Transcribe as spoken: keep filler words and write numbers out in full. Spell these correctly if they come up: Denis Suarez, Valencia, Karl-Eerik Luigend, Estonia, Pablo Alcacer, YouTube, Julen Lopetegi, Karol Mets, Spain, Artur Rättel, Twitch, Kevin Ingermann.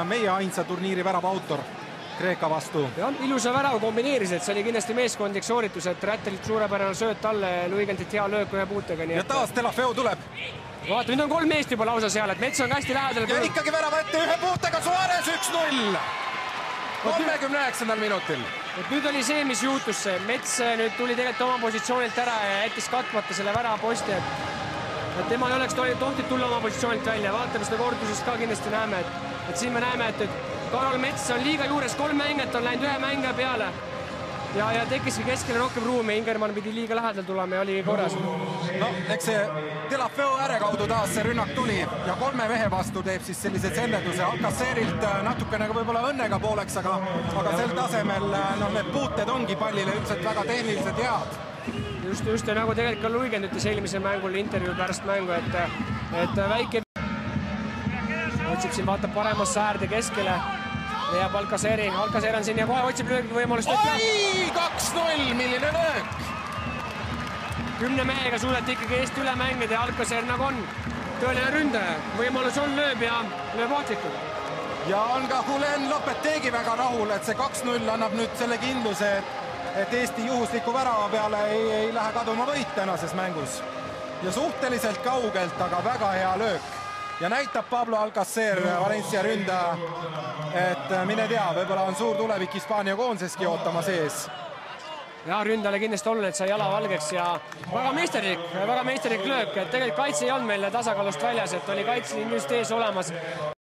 meie ainsa turniiri väravautor Kreeka vastu. Ilusa värav kombineeriselt, see oli kindlasti meeskondlik sooritus, et Rättelilt suurepärane sööt alle, Luigentit hea löök ühe puutega. Ja taas Telafeo tuleb. Vaata, nüüd on kolm meest juba lausa seal, et Mets on hästi lähedal. Ja ikkagi värava ette ühe puutega Suarez üks null. kolmekümne üheksandal minutil. Nüüd oli see, mis juhtus. Mets nüüd tuli tegelikult oma positsioonilt ära ja jättis katmata selle värava posti. Tema ei oleks tohtinud tulla oma positsioonilt välja. Vaatame seda kordusest ka kindlasti näeme. Siin me näeme, et Karol Mets on liiga juures. Kolm mänget on läinud ühe mänge peale. Ja tekiski keskele rohkem ruumi. Ingerman pidi liiga lähedal tulema ja oli korras. No, eks see Telafeo äärekaudu taas see rünnak tuli. Ja kolme mehe vastu teeb siis sellise selleduse. Alcacerilt natukene võib-olla õnnega pooleks, aga sel tasemel need puuted ongi pallile üldiselt väga tehniliselt head. Just ja nagu tegelikult ka Luigend ütles eelmisel mängul intervjuud pärast mängu, et väike otsib siin, vaatab paremasse äärde keskele. Leiab Alcaceri. Alcacer on siin ja kohe otsib löögi võimalust. Oi! kaks null! Milline löök! Kümne mehega suudeti ikkagi eest üle mängida ja Alcacer nagu on tõeline ründaja. Võimalus on lööb ja lööb ohtlikult. Ja on ka Julen Lopetegi väga rahul, et see kaks null annab nüüd selle kindluse, et Eesti juhusliku värava peale ei lähe kaduma võit tänases mängus. Ja suhteliselt kaugelt, aga väga hea löök. Ja näitab Pablo Alcacer, Valencia ründaja, et mine tea, võib-olla on suur tulevik Hispaania koonseski ootama sees. Ja ründale kindlasti oluline, et sai jala valgeks ja väga meisterlik, väga meisterlik löök. Tegelikult kaitse ei olnud meile tasakaalust väljas, et oli kaitse just ees olemas.